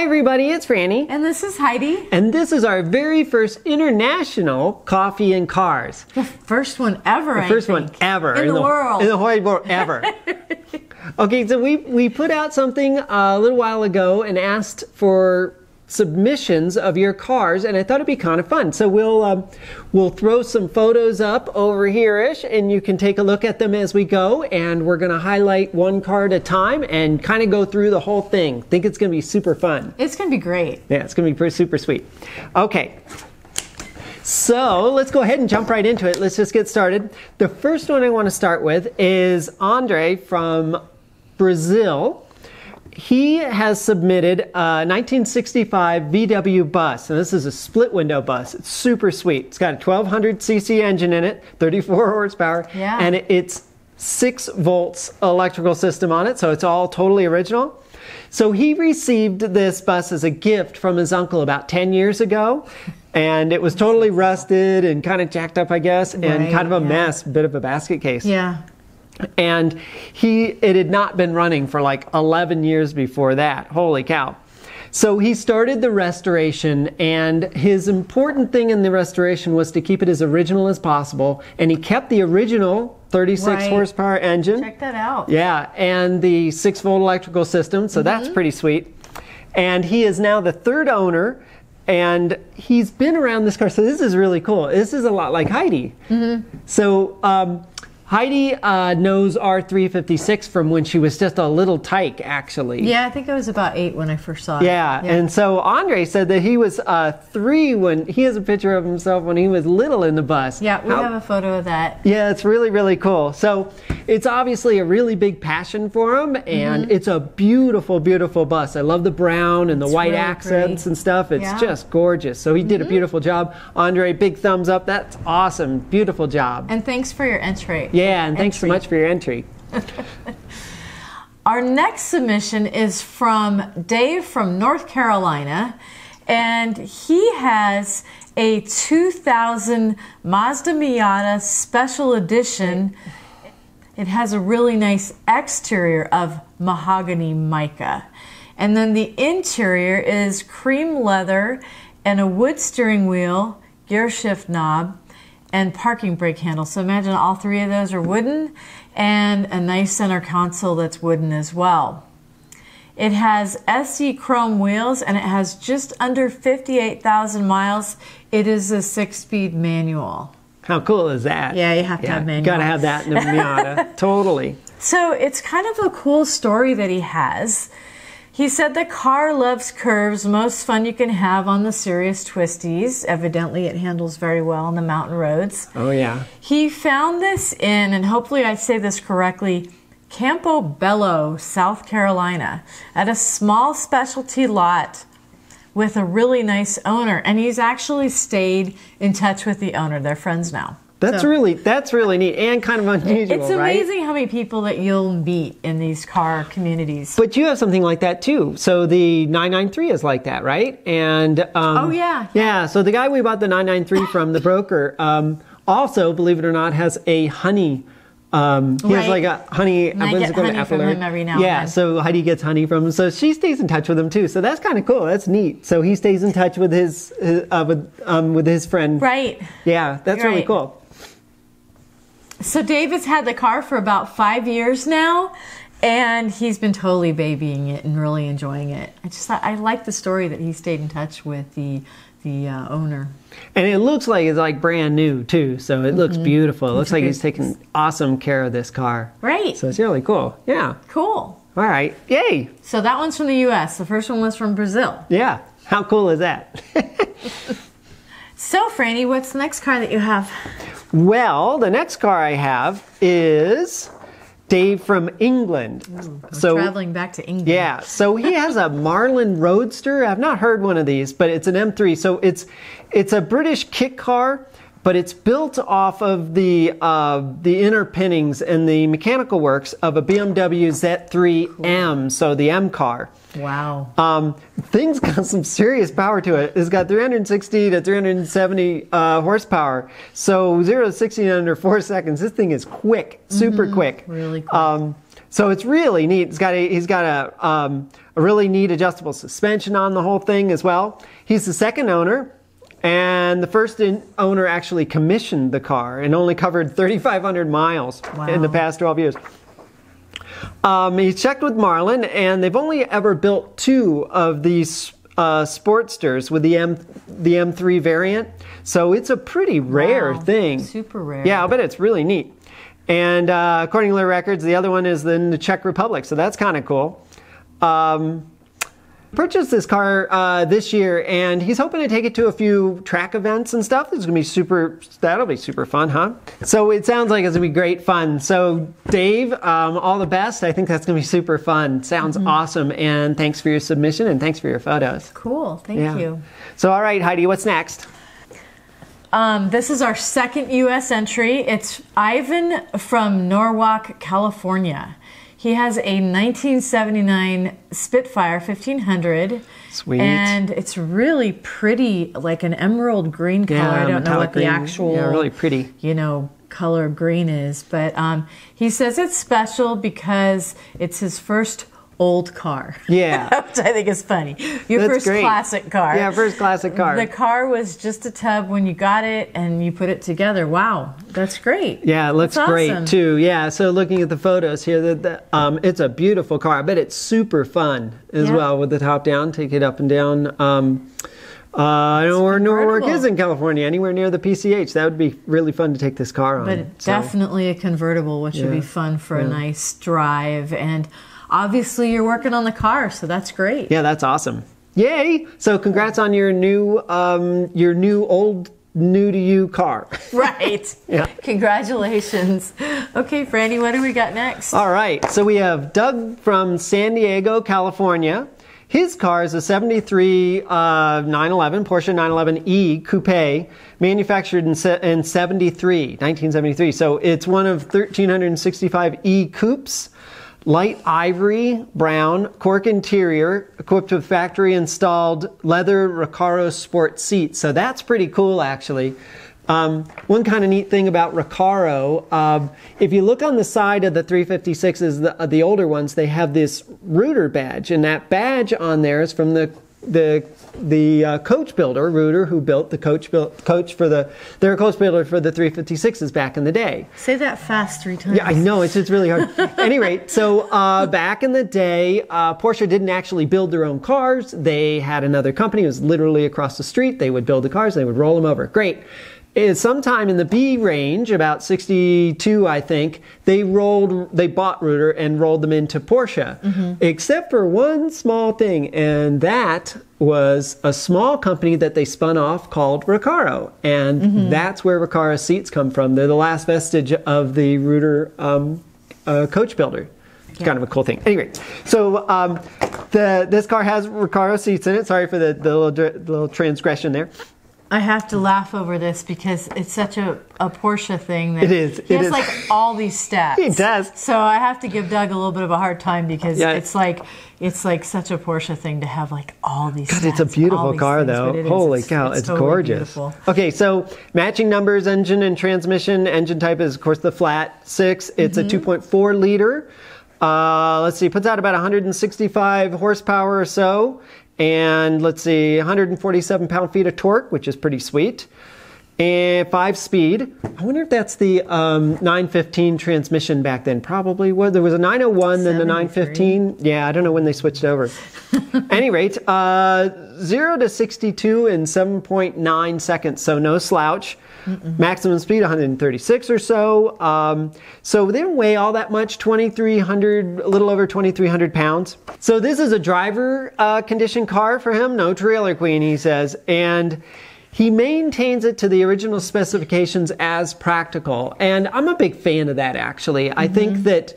Hi everybody, it's Franny. And this is Heidi. And this is our very first international Coffee and Cars. The first one ever, I think. The first one ever. In the world. In the whole world, ever. Okay, so we put out something a little while ago and asked for submissions of your cars, and I thought it'd be kind of fun. So we'll throw some photos up over here-ish, and you can take a look at them as we go, and we're gonna highlight one car at a time and kind of go through the whole thing. I think it's gonna be super fun. It's gonna be great. Yeah, it's gonna be pretty super sweet. Okay, so let's go ahead and jump right into it. Let's just get started. The first one I want to start with is Andre from Brazil. He has submitted a 1965 VW Bus, and this is a split window bus. It's super sweet. It's got a 1200cc engine in it, 34 horsepower, yeah. And it's 6 volts electrical system on it, so it's all totally original. So he received this bus as a gift from his uncle about 10 years ago, and it was totally rusted and kind of jacked up, I guess, and kind of a mess, bit of a basket case. Yeah. And it had not been running for like 11 years before that. Holy cow. So he started the restoration, and his important thing in the restoration was to keep it as original as possible, and he kept the original 36 horsepower engine. Check that out. Yeah, and the 6-volt electrical system, so that's pretty sweet. And he is now the third owner, and he's been around this car, so this is really cool. This is a lot like Heidi. So Heidi knows R356 from when she was just a little tyke, actually. Yeah, I think I was about 8 when I first saw it. Yeah, yeah. And so Andre said that he was 3 when, he has a picture of himself when he was little in the bus. Yeah, we have a photo of that. Yeah, it's really, really cool. So it's obviously a really big passion for him, and it's a beautiful, beautiful bus. I love the brown and the white accents and stuff. It's just gorgeous. So he did a beautiful job. Andre, big thumbs up. That's awesome. Beautiful job. And thanks for your entry. Yeah, and thanks so much for your entry. Our next submission is from Dave from North Carolina, and he has a 2000 Mazda Miata Special Edition. It has a really nice exterior of mahogany mica, and then the interior is cream leather and a wood steering wheel, gear shift knob, and parking brake handle. So imagine all 3 of those are wooden, and a nice center console that's wooden as well. It has SE chrome wheels, and it has just under 58,000 miles. It is a 6-speed manual. How cool is that? Yeah, you have to have manual. Gotta have that in the Miata, totally. So it's kind of a cool story that he has. He said the car loves curves, most fun you can have on the serious twisties. Evidently it handles very well on the mountain roads. Oh yeah. He found this in, and hopefully I say this correctly, Campobello, South Carolina, at a small specialty lot with a really nice owner. And he's actually stayed in touch with the owner. They're friends now. That's really neat and kind of unusual. It's amazing how many people that you'll meet in these car communities. But you have something like that too. So the 993 is like that, right? And oh yeah, yeah. So the guy we bought the 993 from, the broker, also, believe it or not, has a honey. He has like a honey. And I get honey from him every now and then. Yeah, so Heidi gets honey from him. So she stays in touch with him too. So that's kind of cool. That's neat. So he stays in touch with his friend. Right. Yeah, that's really cool. So Dave has had the car for about 5 years now, and he's been totally babying it and really enjoying it. I just thought, I like the story that he stayed in touch with the owner. And it looks like it's like brand new too, so it looks beautiful. It looks like he's taking awesome care of this car. Right. So it's really cool. Yeah. Cool. All right. Yay. So that one's from the U.S. The first one was from Brazil. Yeah. How cool is that? So Franny, what's the next car that you have? Well, the next car I have is Dave from England. Ooh, so traveling back to England. Yeah, so he has a Marlin Roadster. I've not heard one of these, but it's an M3. So it's a British kit car, but it's built off of the inner pinnings and the mechanical works of a BMW Z3 M, so the M car. Wow. Thing's got some serious power to it. It's got 360 to 370 horsepower. So 0 to 60 in under 4 seconds. This thing is quick, super quick. Really quick. So it's really neat. He's got a really neat adjustable suspension on the whole thing as well. He's the second owner, and the first owner actually commissioned the car and only covered 3,500 miles wow. in the past 12 years. He checked with Marlin, and they've only ever built two of these Sportsters with the M3 variant. So it's a pretty rare wow. thing. Super rare. Yeah, but it's really neat. And according to their records, the other one is in the Czech Republic, so that's kind of cool. Purchased this car this year, and he's hoping to take it to a few track events and stuff. It's gonna be super. That'll be super fun, huh? So it sounds like it's gonna be great fun. So Dave, all the best. I think that's gonna be super fun. Sounds mm-hmm. awesome. And thanks for your submission, and thanks for your photos. Cool. Thank yeah. you. So all right, Heidi, what's next? This is our second U.S. entry. It's Ivan from Norwalk, California. He has a 1979 Spitfire 1500. Sweet. And it's really pretty, like an emerald green color. Yeah, I don't know what green. The actual, yeah, really pretty. You know, color green is. But he says it's special because it's his first old car. Yeah. Which I think is funny. Your That's first great. Classic car. Yeah, first classic car. The car was just a tub when you got it and you put it together. Wow. That's great. Yeah, it looks That's great awesome. Too. Yeah, so looking at the photos here, it's a beautiful car, but it's super fun as yeah. well with the top down, take it up and down. I don't know where Norwalk is in California, anywhere near the PCH. That would be really fun to take this car on. But so. Definitely a convertible, which yeah. would be fun for yeah. a nice drive. And obviously, you're working on the car, so that's great. Yeah, that's awesome. Yay! So, congrats on your new to you car. Right. yeah. Congratulations. Okay, Franny, what do we got next? All right. So we have Doug from San Diego, California. His car is a 73 911, Porsche 911E Coupe, manufactured in 1973. So it's one of 1,365 E Coupes. Light ivory brown cork interior, equipped with factory installed leather Recaro sport seats. So that's pretty cool, actually. One kind of neat thing about Recaro, if you look on the side of the 356s, the older ones, they have this Rooter badge, and that badge on there is from the coach builder Rooter, who built the their coach builder for the 356s back in the day. Say that fast three times. Yeah, I know, it's really hard. Anyway, so back in the day, Porsche didn't actually build their own cars. They had another company. It was literally across the street. They would build the cars. They would roll them over. Great. Sometime in the B range, about 62, I think, they bought Rooter and rolled them into Porsche, mm-hmm. except for one small thing, and that was a small company that they spun off called Recaro, and mm-hmm. that's where Recaro seats come from. They're the last vestige of the Rooter coach builder. It's yeah. kind of a cool thing. Anyway, so this car has Recaro seats in it. Sorry for the little transgression there. I have to laugh over this because it's such a Porsche thing. That it is. He has like all these stats. He does. So I have to give Doug a little bit of a hard time because yeah. it's like such a Porsche thing to have like all these stats. God, it's a beautiful car though. Holy cow, it's totally gorgeous. Beautiful. Okay, so matching numbers, engine and transmission. Engine type is, of course, the flat six. It's mm-hmm. a 2.4 liter. Let's see, puts out about 165 horsepower or so. And let's see, 147 pound-feet of torque, which is pretty sweet. And 5-speed. I wonder if that's the 915 transmission back then. Probably. Well, there was a 901, then the 915. Yeah, I don't know when they switched over. Any rate, 0 to 62 in 7.9 seconds, so no slouch. Mm-mm. Maximum speed 136 or so. So they don't weigh all that much, a little over 2,300 pounds. So this is a driver condition car for him, no trailer queen, he says. And he maintains it to the original specifications as practical. And I'm a big fan of that, actually. Mm-hmm. I think that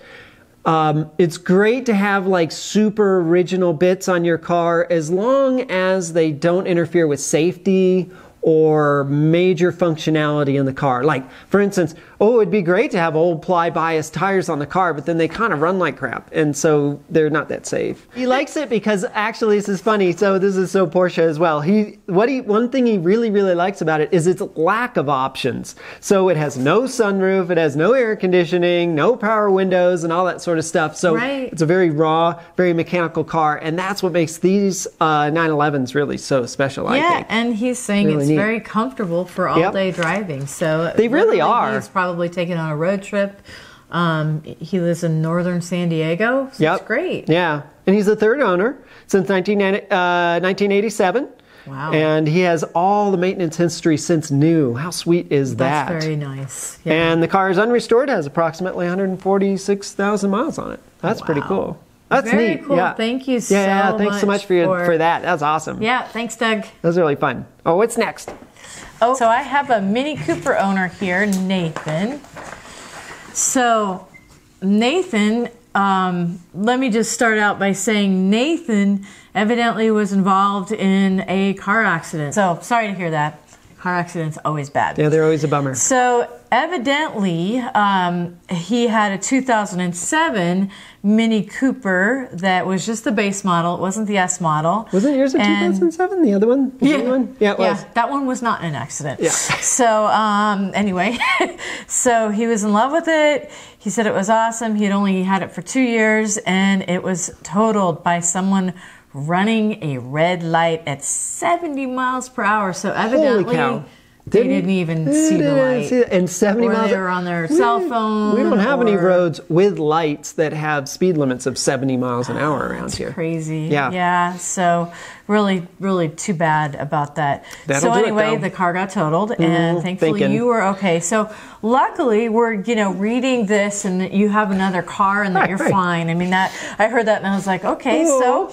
it's great to have like super original bits on your car as long as they don't interfere with safety or major functionality in the car. Like, for instance, oh, it'd be great to have old ply bias tires on the car, but then they kind of run like crap, and so they're not that safe. He likes it because, actually, this is funny, so this is so Porsche as well. One thing he really, really likes about it is its lack of options. So it has no sunroof, it has no air conditioning, no power windows, and all that sort of stuff. So It's a very raw, very mechanical car, and that's what makes these 911s really so special, I think. Yeah, and he's saying really it's very comfortable for all-day driving. So they really are. He's probably taken on a road trip. He lives in northern San Diego, so it's great. Yeah, and he's the third owner since 1987. Wow. And he has all the maintenance history since new. How sweet is that? That's very nice. Yeah. And the car is unrestored, has approximately 146,000 miles on it. That's pretty cool. That's very neat. Cool. Yeah. Thank you so much. Yeah, thanks so much for that. That was awesome. Yeah, thanks, Doug. That was really fun. Oh, what's next? Oh, so I have a Mini Cooper owner here, Nathan. So Nathan, let me just start out by saying Nathan evidently was involved in a car accident. So sorry to hear that. Car accidents always bad. Yeah, they're always a bummer. So evidently, he had a 2007 Mini Cooper that was just the base model. It wasn't the S model. Wasn't yours a 2007? The other one? The other one? Yeah, it was. Yeah, that one was not an accident. Yeah. So anyway, so he was in love with it. He said it was awesome. He had only had it for 2 years, and it was totaled by someone running a red light at 70 miles per hour. So evidently, they didn't even see the light. And 70 miles. They were on their cell phone. We don't have any roads with lights that have speed limits of 70 miles an hour around here. That's crazy. Yeah. Yeah. So really, really too bad about that. So anyway, the car got totaled, and thankfully you were okay. So luckily, we're reading this, and you have another car, and that you're fine. I mean, I heard that, and I was like, okay, so.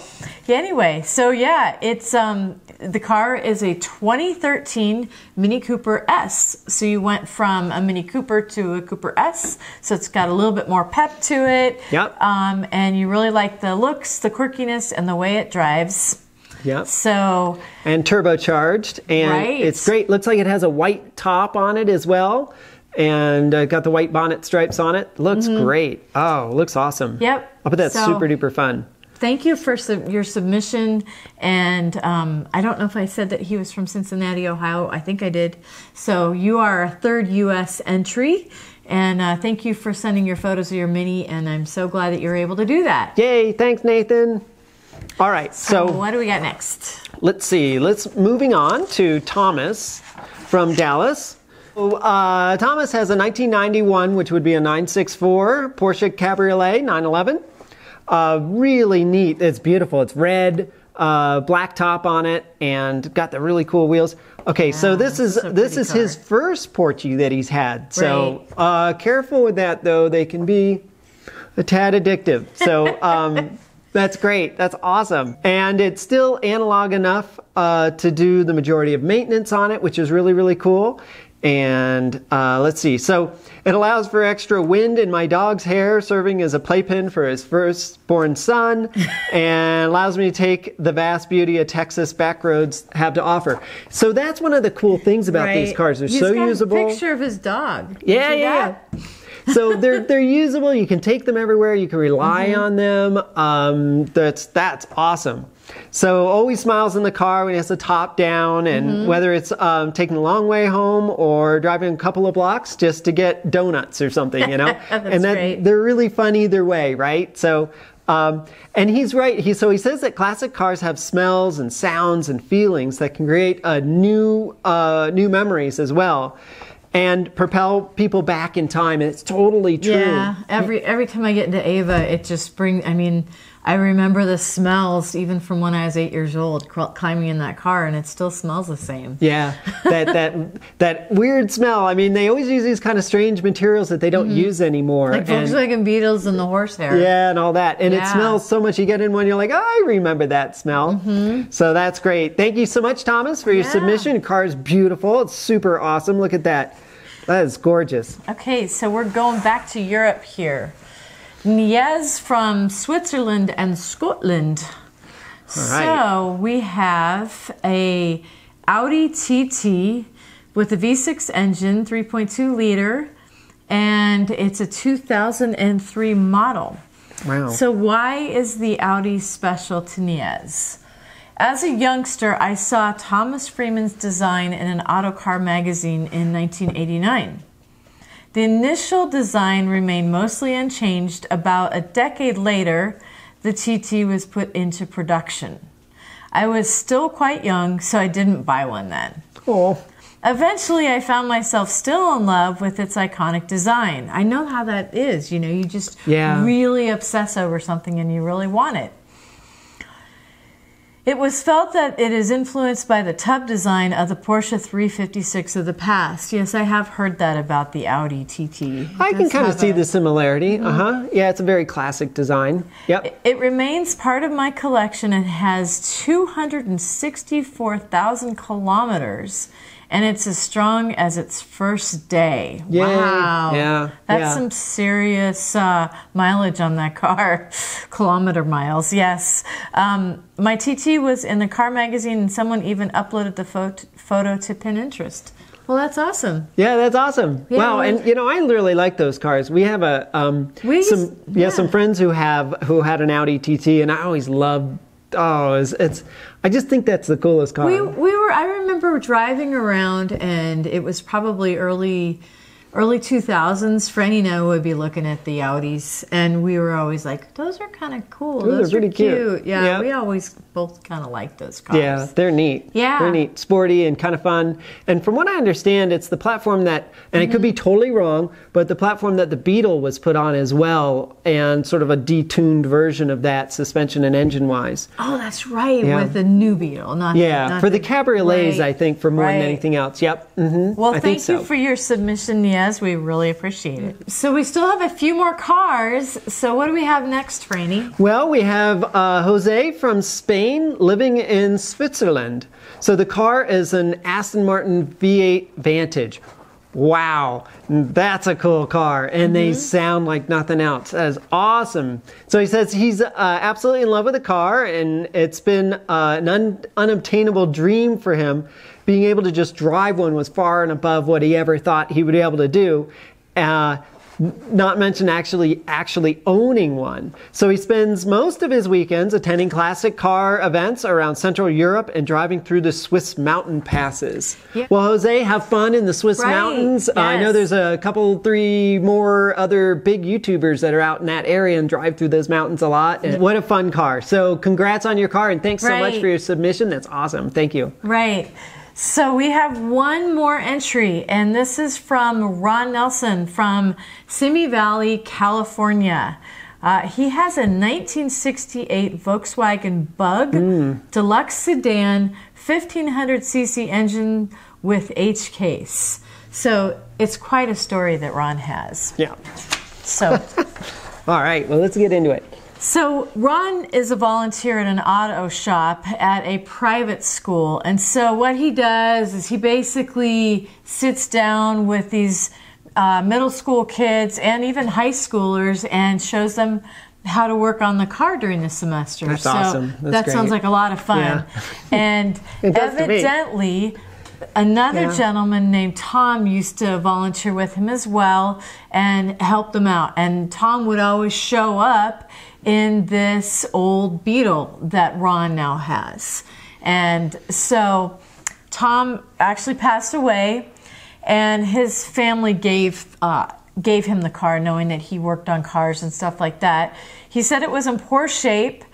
Yeah, anyway, so yeah, it's the car is a 2013 Mini Cooper S. So you went from a Mini Cooper to a Cooper S. So it's got a little bit more pep to it. Yep. And you really like the looks, the quirkiness, and the way it drives. Yeah. So. And turbocharged, and it's great. Looks like it has a white top on it as well, and got the white bonnet stripes on it. Looks great. Oh, looks awesome. Yep. I'll put that super duper fun. Thank you for your submission, and I don't know if I said that he was from Cincinnati, Ohio. I think I did. So you are a third U.S. entry, and thank you for sending your photos of your Mini, and I'm so glad that you're able to do that. Yay, thanks, Nathan. All right, so what do we got next? Let's see. Let's moving on to Thomas from Dallas. Thomas has a 1991, which would be a 964 Porsche Cabriolet 911. Really neat. It's beautiful. It's red, black top on it, and got the really cool wheels. Okay, so this is his first Porsche that he's had. So careful with that, though. They can be a tad addictive. So that's great. That's awesome. And it's still analog enough to do the majority of maintenance on it, which is really, really cool. And let's see. So it allows for extra wind in my dog's hair, serving as a playpen for his firstborn son, and allows me to take the vast beauty of Texas backroads have to offer. So that's one of the cool things about these cars. They're so usable. He's got a picture of his dog. Yeah, so they're usable. You can take them everywhere. You can rely on them. That's awesome. So always smiles in the car when he has the top down, and whether it's taking a long way home or driving a couple of blocks just to get donuts or something, they're really fun either way, right? So, and he's right. So he says that classic cars have smells and sounds and feelings that can create new memories as well, and propel people back in time. And it's totally true. Yeah. Every time I get into Ava, it just brings. I mean, I remember the smells even from when I was 8 years old, climbing in that car, and it still smells the same. Yeah, that weird smell. I mean, they always use these kind of strange materials that they don't use anymore. Like Volkswagen Beetles and the horsehair. Yeah, and all that. And it smells so much. You get in one, you're like, oh, I remember that smell. So that's great. Thank you so much, Thomas, for your submission. The car is beautiful. It's super awesome. Look at that. That is gorgeous. Okay, so we're going back to Europe here. Niaz from Switzerland and Scotland. All right. So we have a Audi TT with a V6 engine, 3.2 liter, and it's a 2003 model. Wow. So why is the Audi special to Niaz? As a youngster, I saw Thomas Freeman's design in an auto car magazine in 1989. The initial design remained mostly unchanged. About a decade later, the TT was put into production. I was still quite young, so I didn't buy one then. Oh. Eventually, I found myself still in love with its iconic design. I know how that is. You know, you just really obsess over something and you really want it. It was felt that it is influenced by the tub design of the Porsche 356 of the past. Yes, I have heard that about the Audi TT. I can kind of see the similarity. Uh-huh. Yeah, it's a very classic design. Yep. It remains part of my collection. It has 264,000 kilometers, and it's as strong as its first day. Yay. Wow. Yeah. That's some serious mileage on that car. Kilometer miles, yes. My TT was in the car magazine, and someone even uploaded the photo to Pinterest. Well, that's awesome. Yeah, that's awesome. Yeah, wow, and you know, I really like those cars. We have a some friends who had an Audi TT, and I always loved. Oh, it's I just think that's the coolest car. I remember driving around, and it was probably early 2000s. Franny and I would be looking at the Audis, and we were always like, those are kind of cool. Those are pretty cute. Yeah, yeah, we always both kind of liked those cars. Yeah, they're neat. Yeah. They're neat, sporty, and kind of fun. And from what I understand, it's the platform that, and it could be totally wrong, but the platform that the Beetle was put on as well, and sort of a detuned version of that, suspension and engine-wise. Oh, that's right, with the new Beetle. Not for the cabriolets, I think, for more than anything else. Yep. Mm-hmm. Well, thank you for your submission, Niaz. We really appreciate it. So we still have a few more cars. So what do we have next, Franny? Well, we have Jose from Spain living in Switzerland. So the car is an Aston Martin V8 Vantage. Wow, that's a cool car, and they sound like nothing else. That is awesome. So he says he's absolutely in love with the car, and it's been an unobtainable dream for him. Being able to just drive one was far and above what he ever thought he would be able to do. Not mention actually owning one. So he spends most of his weekends attending classic car events around Central Europe and driving through the Swiss mountain passes. Yeah. Well, Jose, have fun in the Swiss mountains. Yes. I know there's a couple, three more other big YouTubers that are out in that area and drive through those mountains a lot. And what a fun car. So congrats on your car, and thanks so much for your submission. That's awesome. Thank you. Right. So we have one more entry, and this is from Ron Nelson from Simi Valley, California. He has a 1968 Volkswagen Bug deluxe sedan, 1500cc engine with H case. So it's quite a story that Ron has. Yeah. So. All right. Well, let's get into it. So Ron is a volunteer at an auto shop at a private school, and so what he does is he basically sits down with these middle school kids and even high schoolers and shows them how to work on the car during the semester. That's awesome. That sounds like a lot of fun. Yeah. And evidently, another gentleman named Tom used to volunteer with him as well and help them out. And Tom would always show up in this old Beetle that Ron now has. And so Tom actually passed away, and his family gave him the car, knowing that he worked on cars and stuff like that. He said it was in poor shape,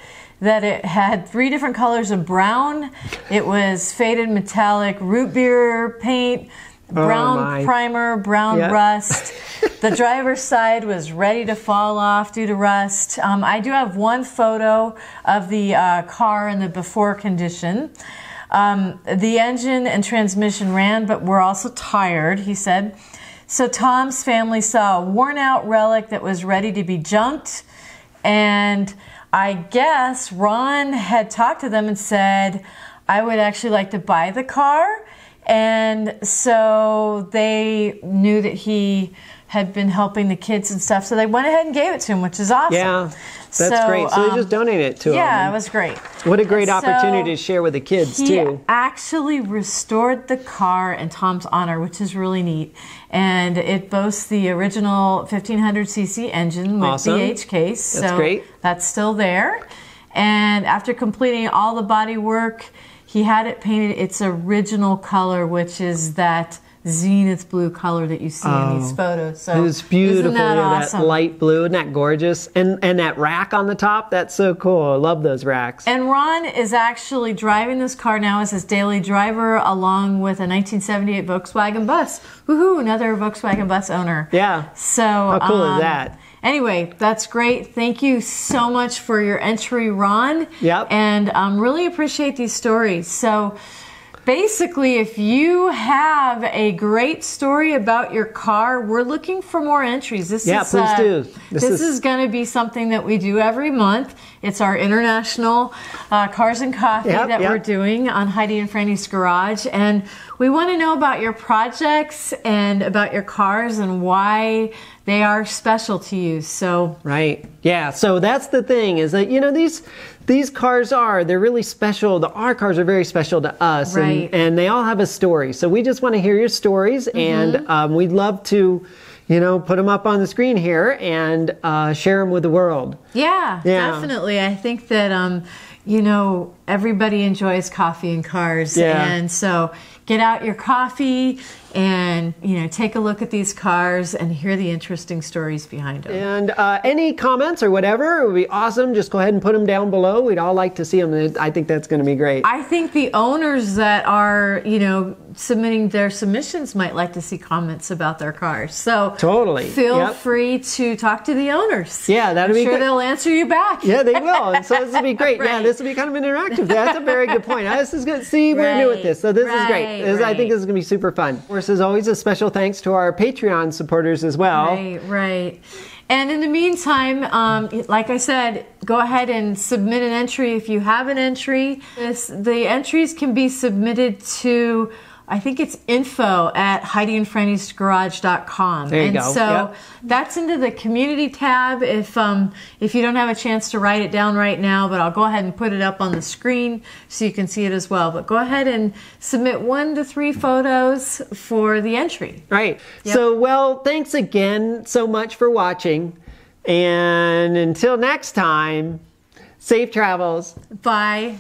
that it had three different colors of brown. It was faded metallic root beer paint, brown primer, brown rust. The driver's side was ready to fall off due to rust. I do have one photo of the car in the before condition. The engine and transmission ran, but were also tired, he said. So Tom's family saw a worn-out relic that was ready to be junked, and I guess Ron had talked to them and said, I would actually like to buy the car, And so they knew that he had been helping the kids and stuff. So they went ahead and gave it to him, which is awesome. Yeah, that's great. So they just donated it to him. Yeah, it was great. What a great opportunity to share with the kids, too. He actually restored the car in Tom's honor, which is really neat. And it boasts the original 1500cc engine with the H case. That's great. That's still there. And after completing all the body work, he had it painted its original color, which is that zenith blue color that you see in these photos. So it's beautiful. Isn't that awesome? That light blue, isn't that gorgeous? And that rack on the top, that's so cool. I love those racks. And Ron is actually driving this car now as his daily driver, along with a 1978 Volkswagen Bus. Woohoo! Another Volkswagen Bus owner. Yeah. So how cool is that? Anyway, that's great. Thank you so much for your entry, Ron. Yep. And really appreciate these stories. So basically, if you have a great story about your car, we're looking for more entries. Please do. This is going to be something that we do every month. It's our international Cars and Coffee that we're doing on Heidi and Franny's Garage. And we want to know about your projects and about your cars and why they are special to you. So right. Yeah. So that's the thing is that, you know, these cars are, they're really special. Our cars are very special to us, right. And they all have a story. So we just want to hear your stories, and we'd love to, you know, put them up on the screen here and share them with the world. Yeah, definitely. I think that, you know, everybody enjoys coffee and cars. Yeah. And so get out your coffee and, you know, take a look at these cars and hear the interesting stories behind them. And any comments or whatever, it would be awesome. Just go ahead and put them down below. We'd all like to see them. I think that's going to be great. I think the owners that are, you know, submitting their submissions might like to see comments about their cars. So totally feel free to talk to the owners. Yeah, that'd be great. They'll answer you back. Yeah, they will. And so this will be great. Right. Yeah, this will be kind of interactive. That's a very good point. This is good. See, we're new at this. So this is great. I think this is going to be super fun. Of course, as always, a special thanks to our Patreon supporters as well. Right, right. And in the meantime, like I said, go ahead and submit an entry if you have an entry. The entries can be submitted to, I think it's info@HeidiandFranny'sGarage.com. There you go. And so that's into the community tab if you don't have a chance to write it down right now, but I'll go ahead and put it up on the screen so you can see it as well. But go ahead and submit 1 to 3 photos for the entry. Right. Yep. So, well, thanks again so much for watching. And until next time, safe travels. Bye.